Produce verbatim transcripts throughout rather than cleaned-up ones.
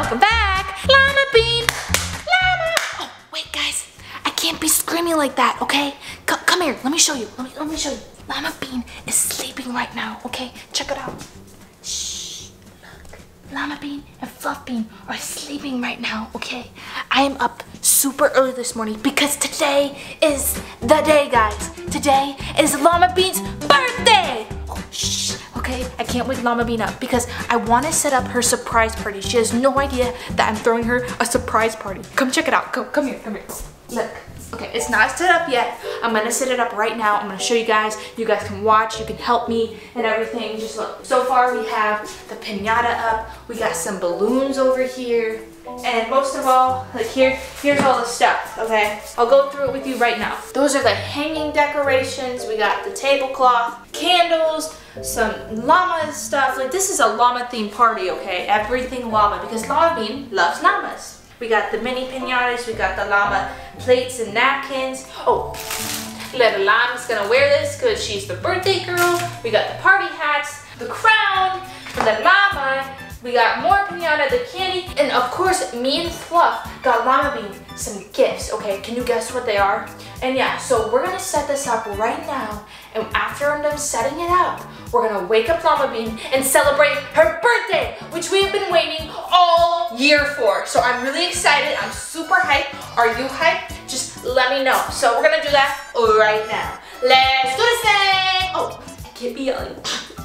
Welcome back. Llama Bean. Llama. Oh, wait, guys. I can't be screaming like that, okay? C come here. Let me show you. Let me, let me show you. Llama Bean is sleeping right now, okay? Check it out. Shh. Look. Llama Bean and Fluffbean are sleeping right now, okay? I am up super early this morning because today is the day, guys. Today is Llama Bean's birthday. Oh, shh. Okay, I can't wake Llama Bean up because I want to set up her surprise party. She has no idea that I'm throwing her a surprise party. Come check it out. Come, come here. Come here. Look. Okay, it's not set up yet. I'm gonna set it up right now. I'm gonna show you guys. You guys can watch. You can help me and everything. Just look. So far, we have the piñata up. We got some balloons over here, and most of all, like here, here's all the stuff. Okay, I'll go through it with you right now. Those are the hanging decorations. We got the tablecloth, candles, some llama stuff. Like this is a llama themed party. Okay, everything llama because Llama Bean loves llamas. We got the mini pinatas, we got the llama plates and napkins. Oh, little llama's gonna wear this because she's the birthday girl. We got the party hats, the crown, the llama. We got more pinata, the candy. And of course, me and Fluff got Llama Bean some gifts. Okay, can you guess what they are? And yeah, so we're gonna set this up right now. And after I'm done setting it up, we're gonna wake up Llama Bean and celebrate her birthday, which we have been waiting all year for. So I'm really excited, I'm super hyped. Are you hyped? Just let me know. So we're gonna do that right now. Let's do this thing! Oh, I can't be yelling.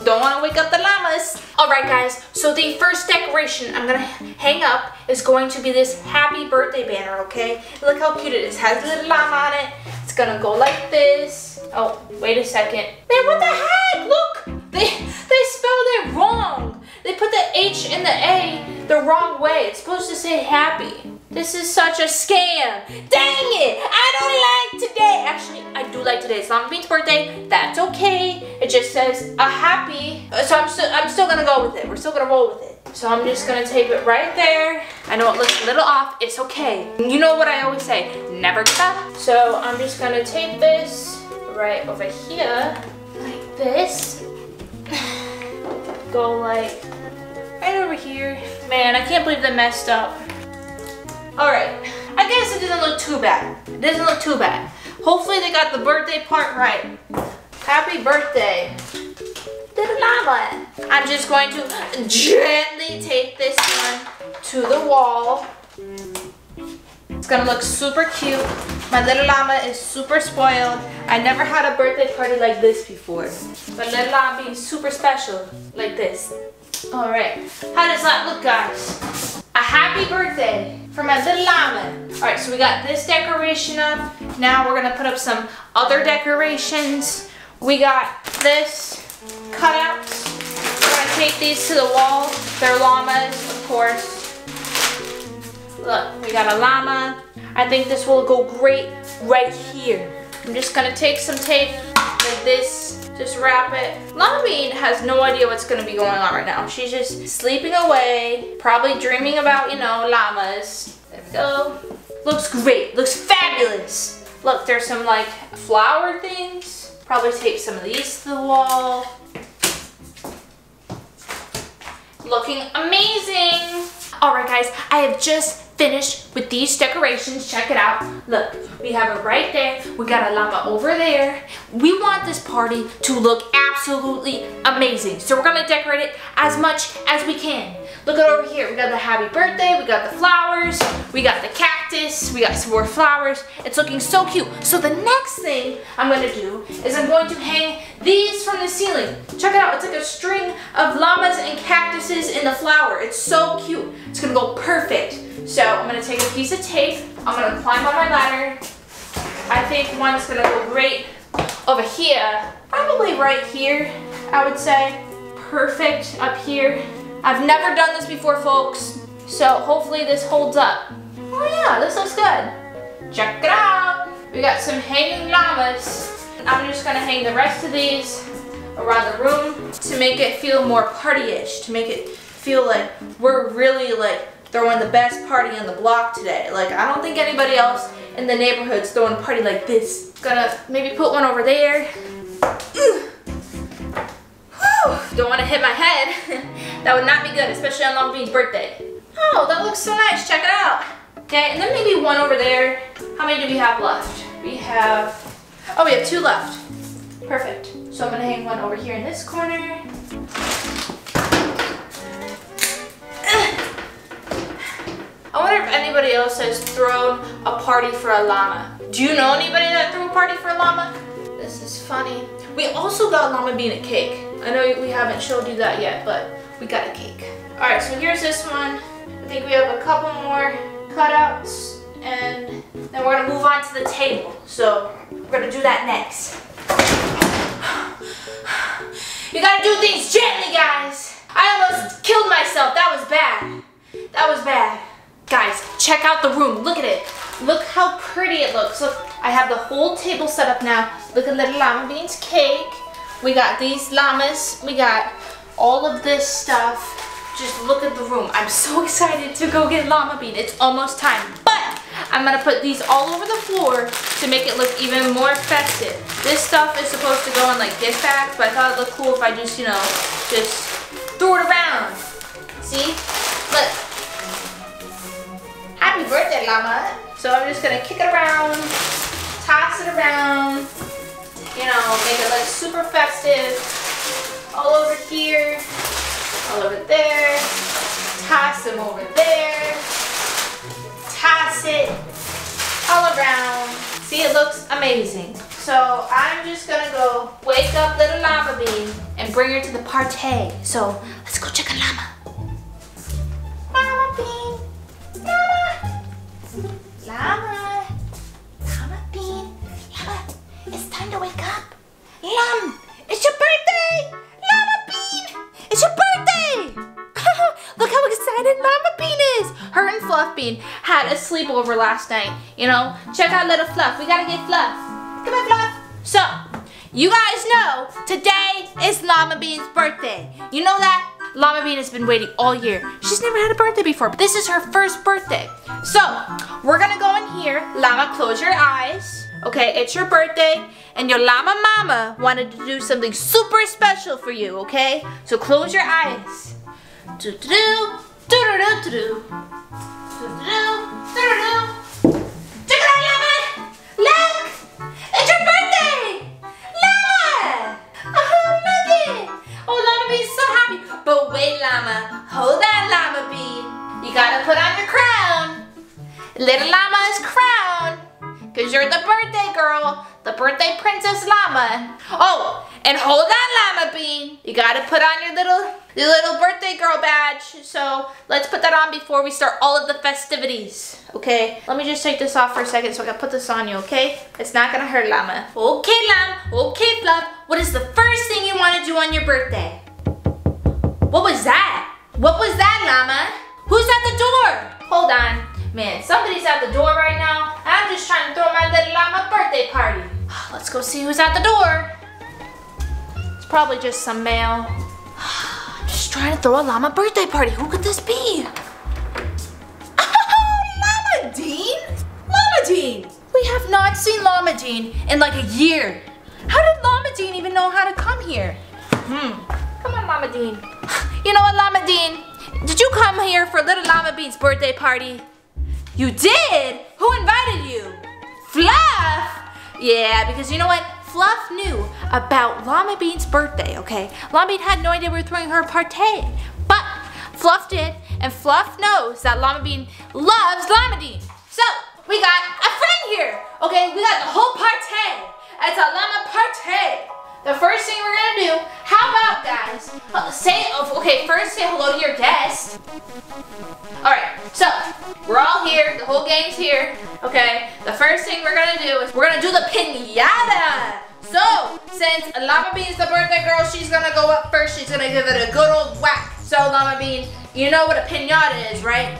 Don't wanna wake up the llamas. All right guys, so the first decoration I'm gonna hang up is going to be this happy birthday banner, okay? Look how cute it is, it has a little llama on it. It's gonna go like this. Oh, wait a second. Man, what the heck? Look, they, they spelled it wrong. They put the H and the A the wrong way. It's supposed to say happy. This is such a scam. Dang it, I don't like today. Actually, I do like today. It's Llama Bean's birthday, that's okay. It just says a happy, so I'm, st I'm still gonna go with it. We're still gonna roll with it. So I'm just gonna tape it right there. I know it looks a little off, it's okay. You know what I always say, never give up. So I'm just gonna tape this right over here, like this. Go like right over here. Man, I can't believe they messed up. All right, I guess it doesn't look too bad. It doesn't look too bad. Hopefully they got the birthday part right. Happy birthday. I'm just going to gently tape this one to the wall. It's gonna look super cute. My little llama is super spoiled. I never had a birthday party like this before. But little llama being super special like this. All right, how does that look, guys? A happy birthday for my little llama. All right, so we got this decoration up. Now we're gonna put up some other decorations. We got this. Cutouts. We're gonna take these to the wall. They're llamas, of course. Look, we got a llama. I think this will go great right here. I'm just gonna take some tape like this, just wrap it. Llama Bean has no idea what's gonna be going on right now. She's just sleeping away, probably dreaming about, you know, llamas. There we go. Looks great, looks fabulous. Look, there's some like flower things. Probably tape some of these to the wall. Looking amazing. All right guys, I have just finished with these decorations. Check it out. Look, we have it right there. We got a llama over there. We want this party to look absolutely amazing. So we're gonna decorate it as much as we can. Look at over here, we got the happy birthday, we got the flowers, we got the cactus, we got some more flowers. It's looking so cute. So the next thing I'm gonna do is I'm going to hang these from the ceiling. Check it out, it's like a string of llamas and cactuses in the flower. It's so cute, it's gonna go perfect. So I'm gonna take a piece of tape, I'm gonna climb on my ladder. I think one's gonna go great over here, probably right here, I would say. Perfect up here. I've never done this before, folks, so hopefully this holds up. Oh yeah, this looks good. Check it out. We got some hanging llamas. I'm just gonna hang the rest of these around the room to make it feel more party-ish, to make it feel like we're really like throwing the best party on the block today. Like, I don't think anybody else in the neighborhood's throwing a party like this. Gonna maybe put one over there. Ooh. Don't want to hit my head. That would not be good, especially on Llama Bean's birthday. Oh, Wow, that looks so nice. Check it out. Okay, and then maybe one over there. How many do we have left? We have, oh, we have two left. Perfect. So I'm gonna hang one over here in this corner. I wonder if anybody else has thrown a party for a llama. Do you know anybody that threw a party for a llama? This is funny. We also got llama bean a cake. I know we haven't showed you that yet, but we got a cake. All right, so here's this one. I think we have a couple more cutouts, and then we're gonna move on to the table. So we're gonna do that next. You gotta do things gently, guys. I almost killed myself. That was bad. That was bad. Guys, check out the room. Look at it. Look how pretty it looks. Look, I have the whole table set up now. Look at little llama beans cake. We got these llamas. We got all of this stuff. Just look at the room. I'm so excited to go get llama bean. It's almost time. But I'm gonna put these all over the floor to make it look even more festive. This stuff is supposed to go in like gift bags, but I thought it looked cool if I just, you know, just threw it around. See? Look. Happy birthday, llama. So I'm just gonna kick it around, toss it around, you know, make it look super festive. All over here, all over there, toss them over there, toss it all around. See, it looks amazing. So I'm just gonna go wake up little llama bean and bring her to the party. So let's go check on llama. Llama bean, llama, llama, llama bean, llama. It's time to wake up. Llama, it's your birthday. Llama bean, it's your birthday. Look how excited Llama Bean is. Her and Fluffbean had a sleepover last night. You know, check out little Fluff. We gotta get Fluff. Come on, Fluff. So, you guys know today is Llama Bean's birthday. You know that? Llama Bean has been waiting all year. She's never had a birthday before, but this is her first birthday. So, we're gonna go in here. Llama, close your eyes. Okay, it's your birthday, and your llama mama wanted to do something super special for you, okay? So close your eyes. Do do do do do do do do do do. Check it out, llama! Look! It's your birthday! Llama! Oh, look it! Oh, llama bean's so happy. But wait, llama, hold that llama bean. You gotta put on your crown. Little llama's crown. Cause you're the birthday girl, the birthday princess llama. Oh, and hold that llama bean. You gotta put on your little, your little birthday girl badge. So let's put that on before we start all of the festivities. Okay, let me just take this off for a second so I can put this on you, okay? It's not gonna hurt, llama. Okay, llama, okay, Fluff. What is the first thing you wanna do on your birthday? What was that? What was that, llama? Who's at the door? Hold on. Man, somebody's at the door right now. I'm just trying to throw my little llama birthday party. Let's go see who's at the door. It's probably just some mail. I'm just trying to throw a llama birthday party. Who could this be? Oh, Llama Dean? Llama Dean! We have not seen Llama Dean in like a year. How did Llama Dean even know how to come here? Hmm. Come on, Llama Dean. You know what, Llama Dean? Did you come here for little Llama Bean's birthday party? You did? Who invited you? Fluff? Yeah, because you know what? Fluff knew about Llama Bean's birthday, okay? Llama Bean had no idea we were throwing her a party, but Fluff did, and Fluff knows that Llama Bean loves Llama Dean. So, we got a friend here, okay? We got the whole party. It's a llama party. The first thing we're gonna do, how about, guys, say, okay, first say hello to your guest. All right, so we're all here, the whole gang's here, okay? The first thing we're gonna do is we're gonna do the piñata. So, since Llama Bean's the birthday girl, she's gonna go up first, she's gonna give it a good old whack. So, Llama Bean, you know what a piñata is, right?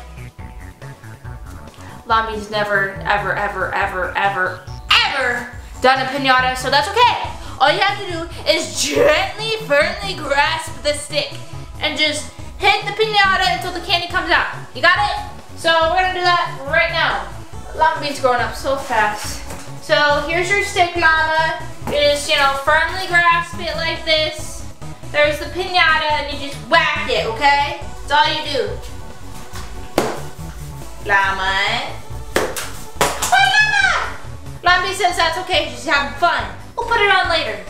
Llama Bean's never, ever, ever, ever, ever, ever done a piñata, so that's okay. All you have to do is gently, firmly grasp the stick and just hit the piñata until the candy comes out. You got it? So we're gonna do that right now. Llama Bean's growing up so fast. So here's your stick, llama. You just, you know, firmly grasp it like this. There's the piñata and you just whack it, okay? That's all you do. Llama. Wait, Llama! Llama says that's okay, she's having fun. We'll put it on later.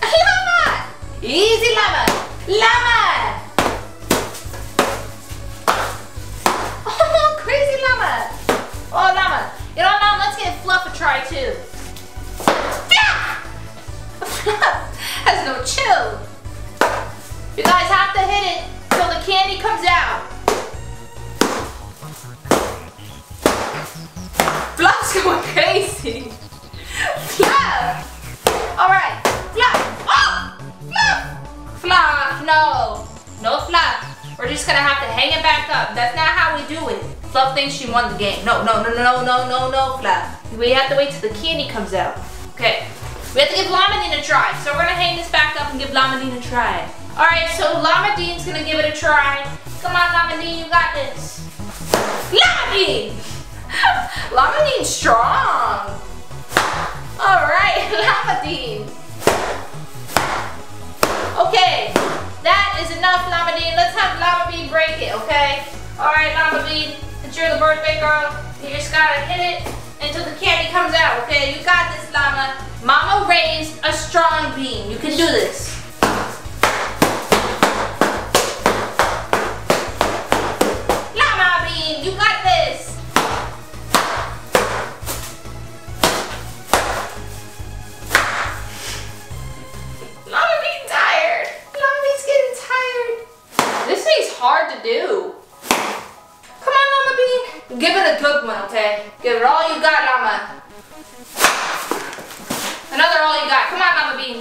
Llama! Easy, Llama! Llama! Oh, crazy Llama! Oh, Llama. You know, Mom, let's give Fluff a try, too. Fluff has no chill. You guys have to hit it till the candy comes out. Fluff's going crazy. Fluff! Alright, Fluff! Oh! Fluff! Fluff, no. No Fluff. We're just gonna have to hang it back up. That's not how we do it. Fluff thinks she won the game. No, no, no, no, no, no, no, Fluff. We have to wait till the candy comes out. Okay. We have to give Llamabean a try. So we're gonna hang this back up and give Llamabean a try. Alright, so Llamabean's gonna give it a try. Come on, Llamabean, you got this. Llamabean! Llamabean's strong. Alright, Llamabean. Okay, that is enough, Llamabean. Let's have Llamabean break it, okay? Alright, Llamabean, since you're the birthday girl, you just gotta hit it until the candy comes out, okay? You got this, Llama. Mama raised a strong bean. You can do this. Llama bean, you got this. Llama bean tired. Llama bean's getting tired. This thing's hard to do. Come on, Llama bean. Give it a good one, okay? Give it all you got, Llama. Another all you got. Come on, Llama Bean.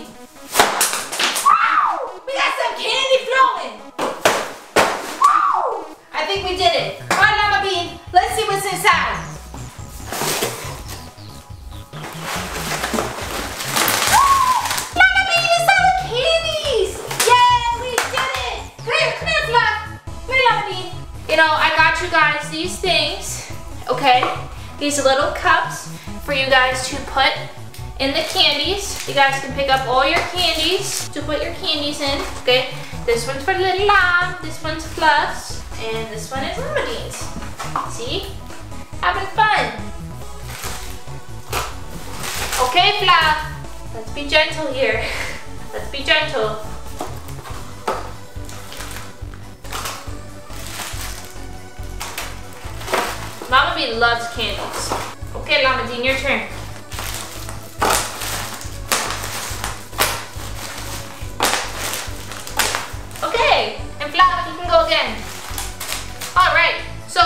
Wow! We got some candy flowing. Wow! I think we did it. Come on, Llama Bean. Let's see what's inside. Wow! Llama Bean is out of candies. Yay, we did it. Come here, come here, Fluff. Come here, Llama Bean. You know, I got you guys these things. Okay? These little cups for you guys to put in the candies. You guys can pick up all your candies to put your candies in, okay? This one's for Little Llama, this one's Fluff's, and this one is Llamabean's. See? Having fun. Okay, Fluff, let's be gentle here. Let's be gentle. Llamabean loves candies. Okay, Llamabean, your turn.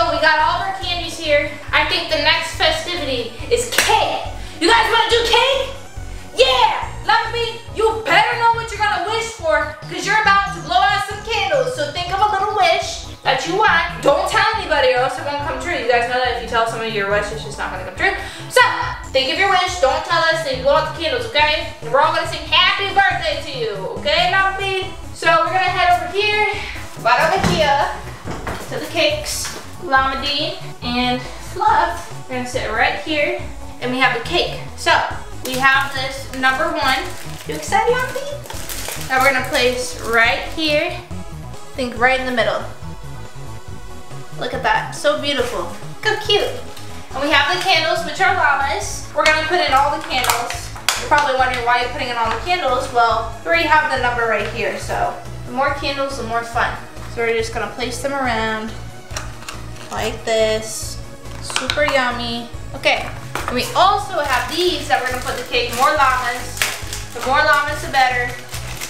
We got all of our candies here. I think the next festivity is cake. You guys want to do cake? Yeah! Llamabean, you better know what you're going to wish for because you're about to blow out some candles. So think of a little wish that you want. Don't tell anybody or else it won't come true. You guys know that if you tell somebody your wish, it's just not going to come true. So think of your wish. Don't tell us and blow out the candles, okay? And we're all going to sing happy birthday to you, okay, Llamabean? So we're going to head over here, right over here to the cakes. Llamabean and Fluff. We're gonna sit right here and we have the cake. So we have this number one. You excited, Llamabean? Now we're gonna place right here. Think right in the middle. Look at that. So beautiful. Look how cute. And we have the candles, which are llamas. We're gonna put in all the candles. You're probably wondering why you're putting in all the candles. Well, three have the number right here. So the more candles, the more fun. So we're just gonna place them around. Like this. Super yummy. Okay. And we also have these that we're going to put the cake. More llamas. The more llamas, the better.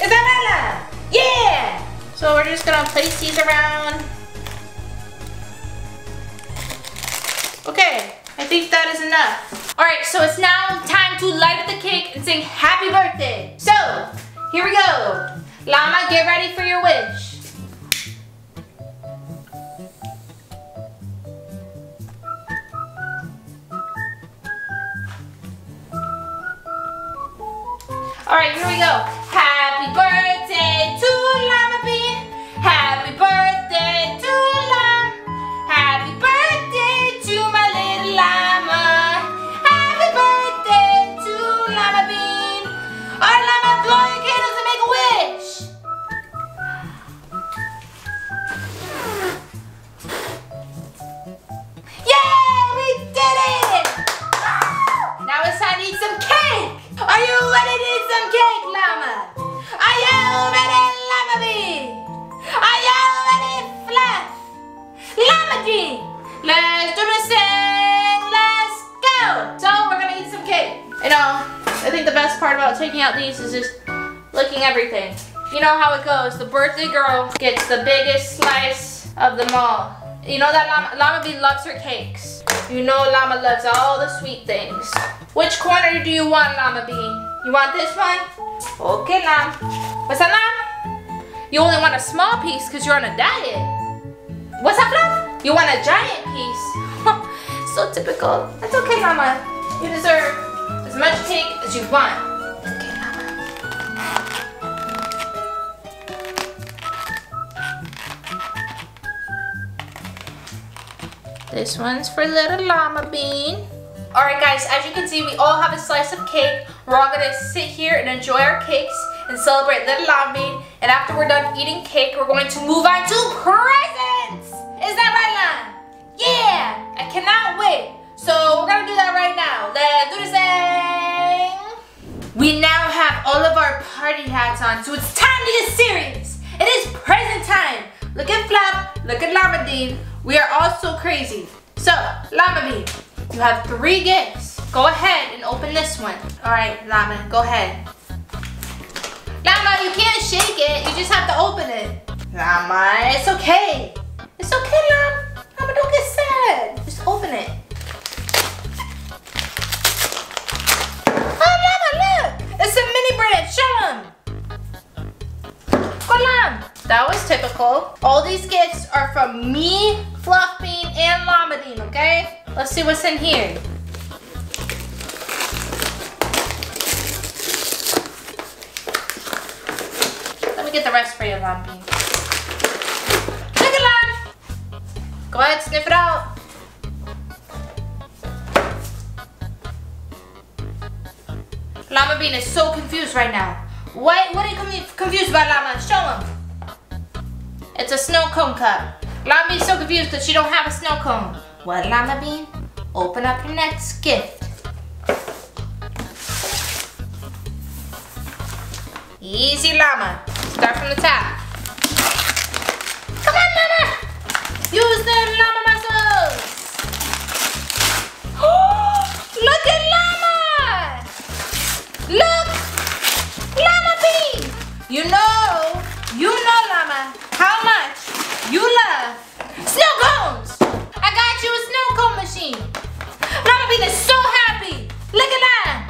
Isabella! Yeah! So we're just going to place these around. Okay. I think that is enough. Alright, so it's now time to light up the cake and sing happy birthday. So, here we go. Llama, get ready for your wish. Alright, here we go. Happy birthday to Llamabean. Happy birthday to Llama. Happy birthday to my little llama. Happy birthday to Llamabean. Alright, Llama, blow your candles and make a wish. taking out these is just licking everything. You know how it goes. The birthday girl gets the biggest slice of them all. You know that Llama, Llama Bee loves her cakes. You know Llama loves all the sweet things. Which corner do you want, Llama Bee? You want this one? Okay, Llama. What's up, Llama? You only want a small piece because you're on a diet. What's up, Llama? You want a giant piece. So typical. That's okay, Llama. You deserve as much cake as you want. Okay, Llama. This one's for little Llama Bean. Alright guys, as you can see, we all have a slice of cake. We're all going to sit here and enjoy our cakes and celebrate little Llama Bean. And after we're done eating cake, we're going to move on to presents! Is that right, Llama? Yeah! I cannot wait! So we're going to do that right now. Let's do this thing! We now have all of our party hats on, so it's time to get serious! It is present time! Look at Fluff, look at Llama Bean. We are all so crazy. So, Llama Bee, you have three gifts. Go ahead and open this one. All right, Llama, go ahead. Llama, you can't shake it. You just have to open it. Llama, it's okay. It's okay, Llama. Llama, don't get sad. Just open it. Oh, Llama, look. It's a mini bread. Show them. That was typical. All these gifts are from me, Fluffbean, and Llama Bean, okay? Let's see what's in here. Let me get the rest for you, Llama Bean. Look at Llama! Go ahead, sniff it out. Llama Bean is so confused right now. What, what are you confused about, Llama? Show him. It's a snow cone cup. Llama Bean's so confused that she don't have a snow cone. Well, Llama Bean, open up your next gift. Easy, Llama. Start from the top. Come on, Llama! Use the Llama muscles! Oh, look at Llama! Look! Llama Bean! You know, you know, Llama, how much you love snow cones! I got you a snow cone machine! Llama Bean is so happy! Look at that!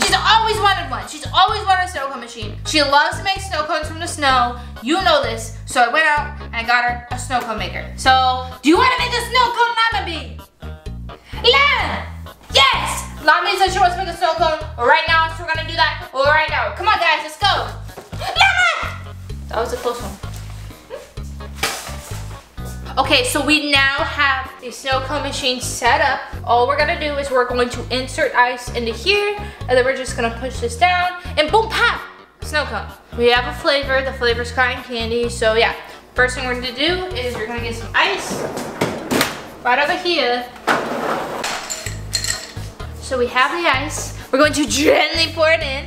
She's always wanted one. She's always wanted a snow cone machine. She loves to make snow cones from the snow. You know this. So I went out and I got her a snow cone maker. So, do you want to make a snow cone, Llama Bean? Llama! Yes! Llama Bean said she wants to make a snow cone right now, so we're gonna do that right now. Come on guys, let's go! Llama! That was a close one. Okay, so we now have the snow cone machine set up. All we're gonna do is we're going to insert ice into here, and then we're just gonna push this down, and boom, pop! Snow cone. We have a flavor, the flavor's cotton candy, so yeah. First thing we're gonna do is we're gonna get some ice, right over here. So we have the ice. We're going to gently pour it in.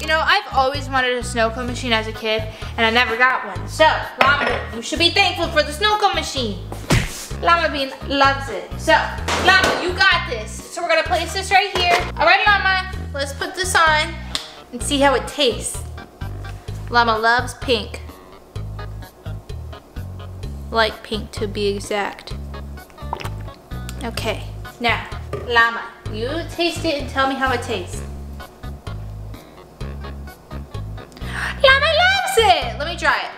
You know, I've always wanted a snow cone machine as a kid, and I never got one. So, Llama Bean, you should be thankful for the snow cone machine. Llama Bean loves it. So, Llama, you got this. So we're gonna place this right here. All right, Llama, let's put this on and see how it tastes. Llama loves pink. Like pink to be exact. Okay, now, Llama, you taste it and tell me how it tastes. Llama loves it! Let me try it.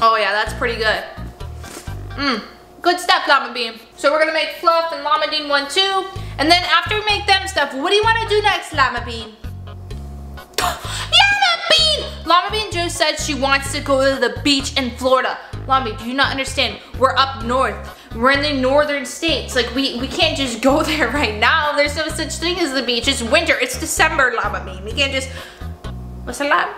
Oh yeah, that's pretty good. Mmm, good stuff, Llama Bean. So we're gonna make Fluff and Llama Bean one too. And then after we make them stuff, what do you wanna do next, Llama Bean? Llama Bean! Llama Bean just said she wants to go to the beach in Florida. Llama Bean, do you not understand? We're up north. We're in the northern states. Like, we, we can't just go there right now. There's no such thing as the beach. It's winter. It's December, Llama Bean. We can't just... What's that, Llama?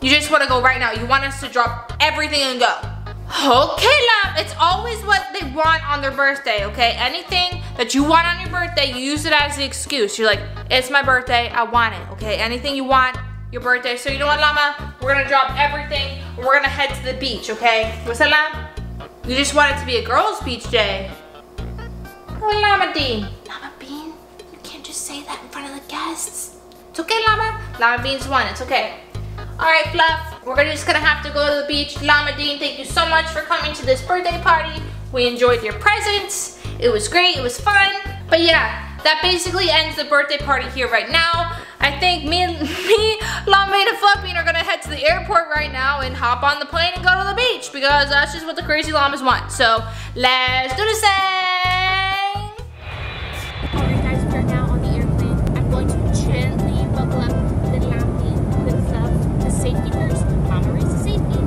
You just want to go right now. You want us to drop everything and go. Okay, Llama. It's always what they want on their birthday, okay? Anything that you want on your birthday, you use it as the excuse. You're like, it's my birthday. I want it, okay? Anything you want, your birthday. So you know what, Llama? We're going to drop everything. We're going to head to the beach, okay? What's that, Llama? You just want it to be a girls' beach day. Oh, Llama Bean. Yes. It's okay, Llama. Llamabeans won. It's okay. All right, Fluff. We're just gonna have to go to the beach. Llamabean, thank you so much for coming to this birthday party. We enjoyed your presents. It was great. It was fun. But yeah, that basically ends the birthday party here right now. I think me and me, Llama and Fluffbean are gonna head to the airport right now and hop on the plane and go to the beach because that's just what the crazy llamas want. So let's do the same. Alright guys, we are now on the airplane. I'm going to gently buckle up the Llama, the Fluff, the safety first. Llama is the safety.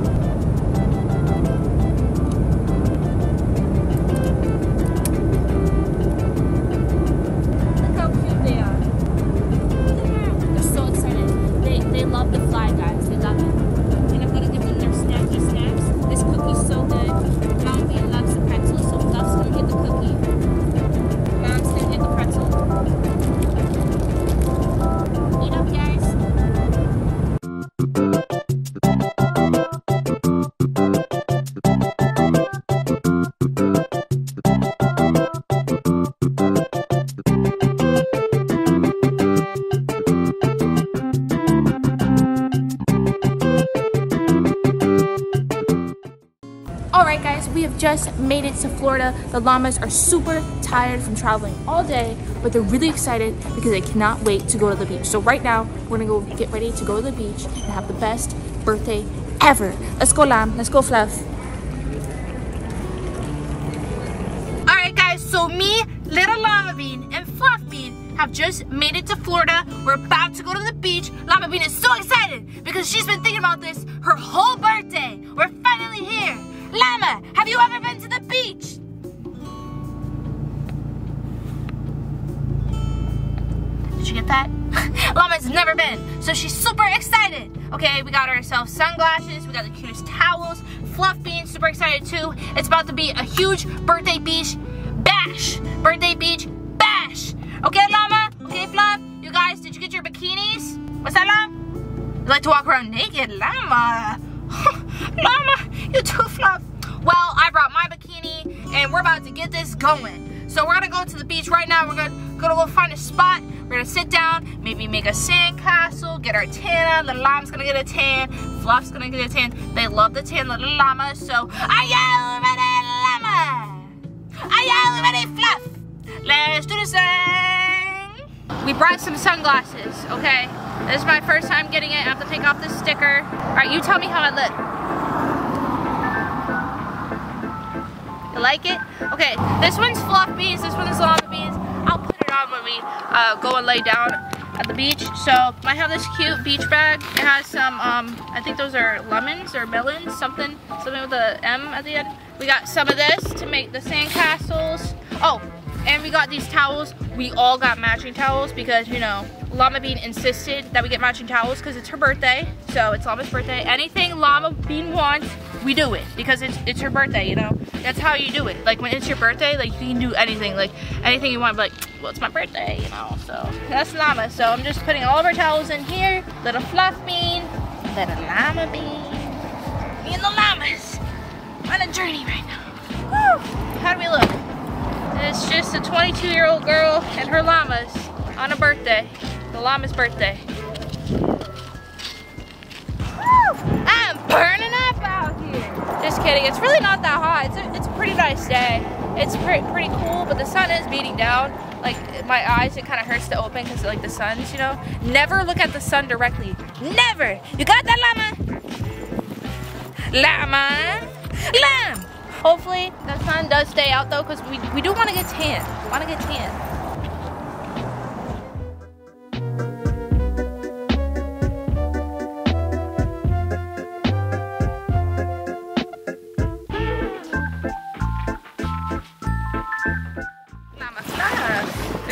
Alright guys, we have just made it to Florida. The llamas are super tired from traveling all day, but they're really excited because they cannot wait to go to the beach. So right now, we're gonna go get ready to go to the beach and have the best birthday ever. Let's go, Llama. Let's go, Fluff. Alright guys, so me, little Llamabean, and Fluffbean have just made it to Florida. We're about to go to the beach. Llamabean is so excited because she's been thinking about this her whole birthday. We're finally here. Llama, have you ever been to the beach? Did you get that? Llama's never been, so she's super excited. Okay, we got ourselves sunglasses, we got the cutest towels, Fluffbean, super excited too. It's about to be a huge birthday beach bash. Birthday beach bash. Okay, Llama? Okay, Fluff? You guys, did you get your bikinis? What's that, Llama? You like to walk around naked, Llama. Llama, you too, Fluff. Well, I brought my bikini, and we're about to get this going. So we're gonna go to the beach right now. We're gonna, gonna go find a spot. We're gonna sit down, maybe make a sandcastle, get our tan on. The Llama's gonna get a tan. Fluff's gonna get a tan. They love the tan, little Llama. So are y'all ready, Llama? Are y'all ready, Fluff? Let's do this thing. We brought some sunglasses, okay? This is my first time getting it. I have to take off this sticker. All right, you tell me how I look. You like it? Okay, this one's Fluffbeans, this one's Llamabeans. I'll put it on when we uh, go and lay down at the beach. So I have this cute beach bag. It has some, um, I think those are lemons or melons, something, something with a M at the end. We got some of this to make the sandcastles. Oh, and we got these towels. We all got matching towels because, you know, Llamabean insisted that we get matching towels because it's her birthday. So it's Llama's birthday. Anything Llamabean wants, we do it because it's, it's her birthday, you know? That's how you do it. Like when it's your birthday, like you can do anything, like anything you want, but like, well, it's my birthday, you know? So that's Llama. So I'm just putting all of our towels in here. Little Fluffbean, little Llamabean. Me and the llamas on a journey right now. Woo! How do we look? It's just a twenty-two-year-old girl and her llamas on a birthday. The llama's birthday. Woo! I'm burning up out here. Just kidding. It's really not that hot. It's a, it's a pretty nice day. It's pre pretty cool, but the sun is beating down. Like my eyes, it kind of hurts to open because like the sun's, you know. Never look at the sun directly. Never. You got that, Llama? Llama, Llama. Hopefully the sun does stay out though, because we we do want to get tan. Want to get tan.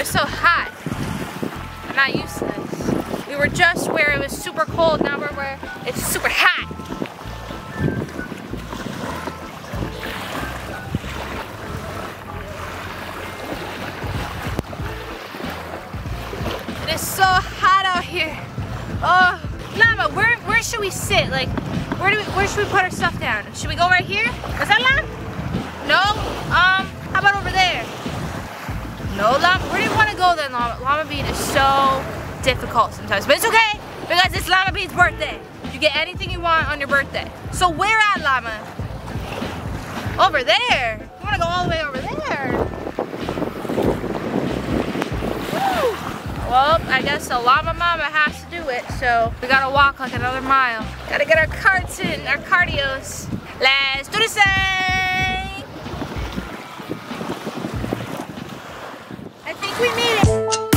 So hot. I'm not used to this. We were just where it was super cold. Now we're where it's super hot. It is so hot out here. Oh, Llama, where where should we sit? Like, where do we, where should we put our stuff down? Should we go right here? Is that Llama? No. Um, how about over there? No, Llama, where do you want to go then, Llama? Llamabean is so difficult sometimes, but it's okay because it's Llamabean's birthday. You get anything you want on your birthday. So where at, Llama? Over there. You want to go all the way over there. Woo. Well, I guess the llama mama has to do it, so we gotta walk like another mile. Gotta get our carts in, our cardios. Let's do the same. I think we made it.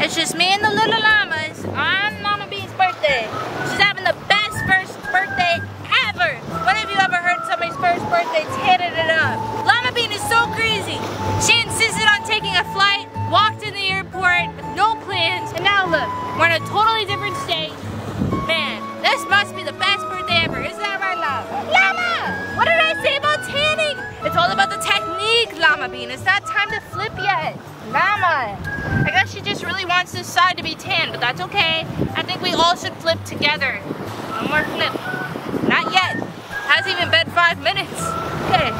It's just me and the little llamas on Llamabean's birthday. She's having the best first birthday ever. What have you ever heard somebody's first birthday tatted it up? Llamabean is so crazy. She insisted on taking a flight, walked in the airport with no plans, and now look, we're in a totally different state. Man, this must be the best birthday ever. Isn't that right, Llama? Llama! What did I say about tanning? It's all about the technique, Llamabean. It's not time to flip yet. Llama. I guess she just really wants this side to be tan, but that's okay. I think we all should flip together. One more flip. Not yet. Hasn't even been five minutes. Okay.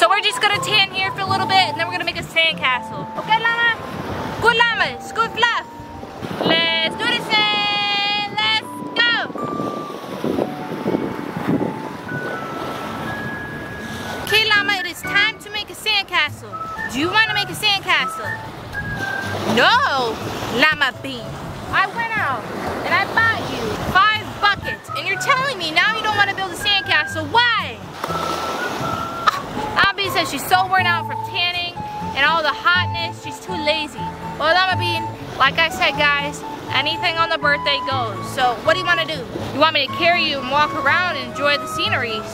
So we're just gonna tan here for a little bit, and then we're gonna make a sandcastle. Okay, Llama? Good llamas. Good fluff. Let's do the same. Let's go. Okay, Llama, it is time to make a sandcastle. Do you want to make a sandcastle? No, Llamabean. I went out and I bought you five buckets and you're telling me now you don't want to build a sandcastle. Why? Oh, Abby says she's so worn out from tanning and all the hotness. She's too lazy. Well, Llamabean, like I said, guys, anything on the birthday goes. So what do you want to do? You want me to carry you and walk around and enjoy the sceneries?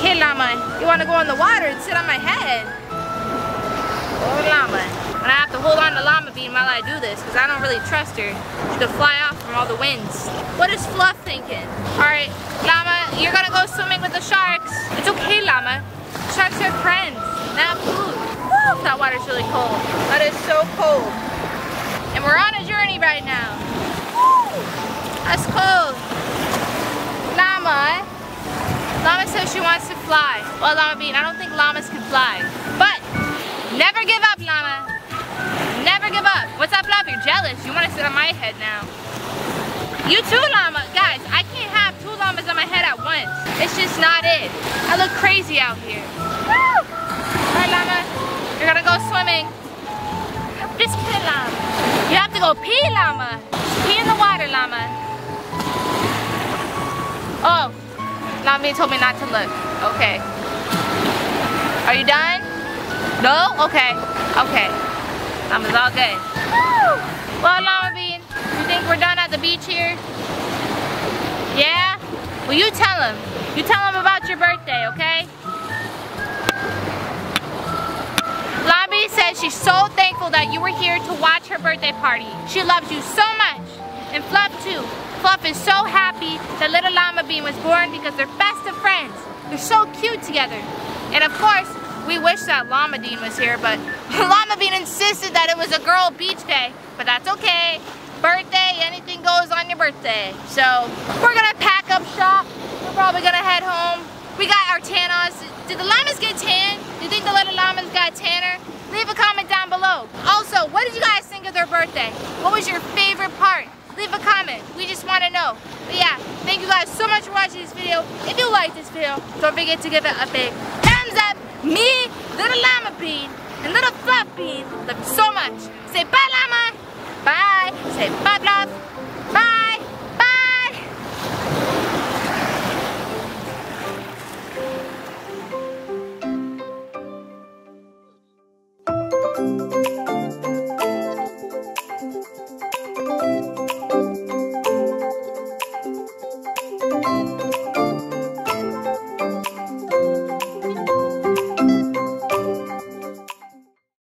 Okay, Llama, you want to go in the water and sit on my head? Oh, Llama. And I have to hold on to Llamabean while I do this because I don't really trust her. She could fly off from all the winds. What is Fluff thinking? Alright, Llama, you're gonna go swimming with the sharks. It's okay, Llama. Sharks are friends. They have food. Woo, that water's really cold. That is so cold. And we're on a journey right now. Woo, that's cold. Llama. Llama says she wants to fly. Well, Llamabean, I don't think llamas can fly. But never give up, Llama. Never give up. What's up, Love? You're jealous. You want to sit on my head now. You too, Llama. Guys, I can't have two llamas on my head at once. It's just not it. I look crazy out here. Woo! All right, Llama. You're going to go swimming. Just kidding, Llama. You have to go pee, Llama. Pee in the water, Llama. Oh, Llama told me not to look. Okay. Are you done? No? Okay. Okay. Llama's all good. Woo! Well, Llamabean, you think we're done at the beach here? Yeah? Well, you tell him. You tell him about your birthday, okay? Lobby says she's so thankful that you were here to watch her birthday party. She loves you so much. And Fluff, too. Fluff is so happy that little Llamabean was born because they're best of friends. They're so cute together. And of course, we wish that Llamabean was here, but Llamabean insisted that it was a girl beach day. But that's okay. Birthday, anything goes on your birthday. So we're gonna pack up shop. We're probably gonna head home. We got our tan on. Did the llamas get tan? Do you think the little llamas got tanner? Leave a comment down below. Also, what did you guys think of their birthday? What was your favorite part? Leave a comment. We just want to know. But yeah, thank you guys so much for watching this video. If you like this video, don't forget to give it a big thumbs up. Me, little Llamabean, and little Fluffbean love you so much. Say bye, llama. Bye. Say bye, bye.